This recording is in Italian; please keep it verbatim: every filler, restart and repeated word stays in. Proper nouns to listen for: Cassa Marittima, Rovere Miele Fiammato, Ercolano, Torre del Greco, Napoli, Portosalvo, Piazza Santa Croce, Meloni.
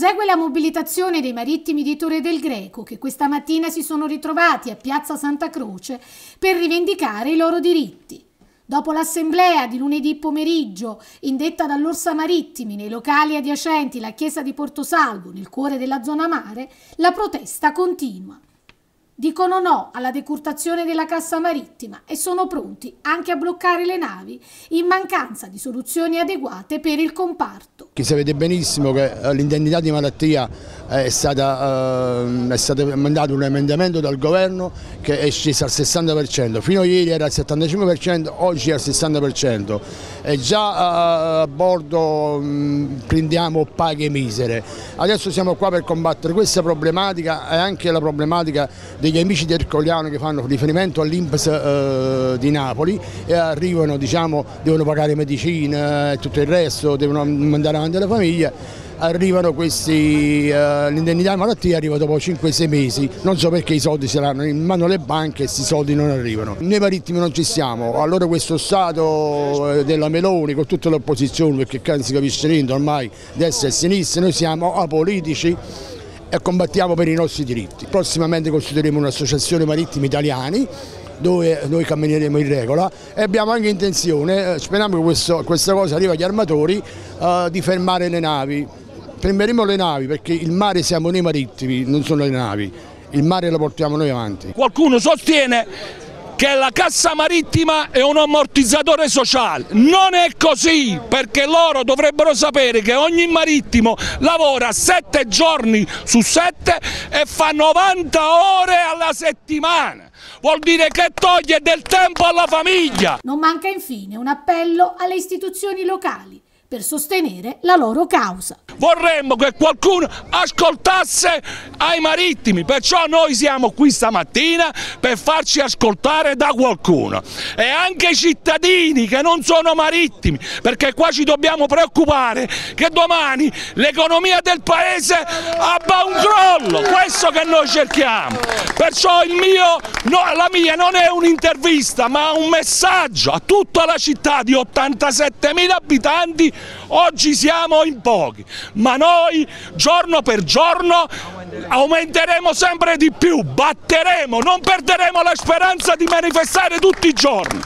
Prosegue la mobilitazione dei marittimi di Torre del Greco, che questa mattina si sono ritrovati a Piazza Santa Croce per rivendicare i loro diritti. Dopo l'assemblea di lunedì pomeriggio, indetta dall'Orsa Marittimi nei locali adiacenti la chiesa di Portosalvo, nel cuore della zona mare, la protesta continua. Dicono no alla decurtazione della Cassa Marittima e sono pronti anche a bloccare le navi in mancanza di soluzioni adeguate per il comparto. Che sapete benissimo che l'indennità di malattia è stata, eh, è stato mandato un emendamento dal governo che è sceso al sessanta per cento, fino a ieri era al settantacinque per cento, oggi è al sessanta per cento e già eh, a bordo mh, prendiamo paghe misere. Adesso siamo qua per combattere questa problematica e anche la problematica degli amici di Ercolano che fanno riferimento all'I N P S eh, di Napoli e arrivano, diciamo, devono pagare medicina e tutto il resto, devono mandare avanti la famiglia. Arrivano questi, eh, l'indennità di malattia arriva dopo cinque sei mesi, non so perché i soldi saranno in mano alle banche e questi soldi non arrivano. Noi marittimi non ci siamo, allora questo Stato della Meloni con tutta l'opposizione, perché non si capisce niente ormai, destra e sinistra, noi siamo apolitici e combattiamo per i nostri diritti. Prossimamente costituiremo un'associazione marittimi italiani dove noi cammineremo in regola e abbiamo anche intenzione, speriamo che questo, questa cosa arrivi agli armatori, eh, di fermare le navi. Fermeremo le navi perché il mare siamo noi marittimi, non sono le navi, il mare lo portiamo noi avanti. Qualcuno sostiene che la Cassa Marittima è un ammortizzatore sociale, non è così, perché loro dovrebbero sapere che ogni marittimo lavora sette giorni su sette e fa novanta ore alla settimana. Vuol dire che toglie del tempo alla famiglia. Non manca infine un appello alle istituzioni locali per sostenere la loro causa. Vorremmo che qualcuno ascoltasse ai marittimi, perciò noi siamo qui stamattina per farci ascoltare da qualcuno. E anche i cittadini che non sono marittimi, perché qua ci dobbiamo preoccupare che domani l'economia del paese abbia un crollo, questo che noi cerchiamo. Perciò il mio, no, la mia non è un'intervista, ma un messaggio a tutta la città di ottantasettemila abitanti. Oggi siamo in pochi, ma noi giorno per giorno aumenteremo sempre di più, batteremo, non perderemo la speranza di manifestare tutti i giorni.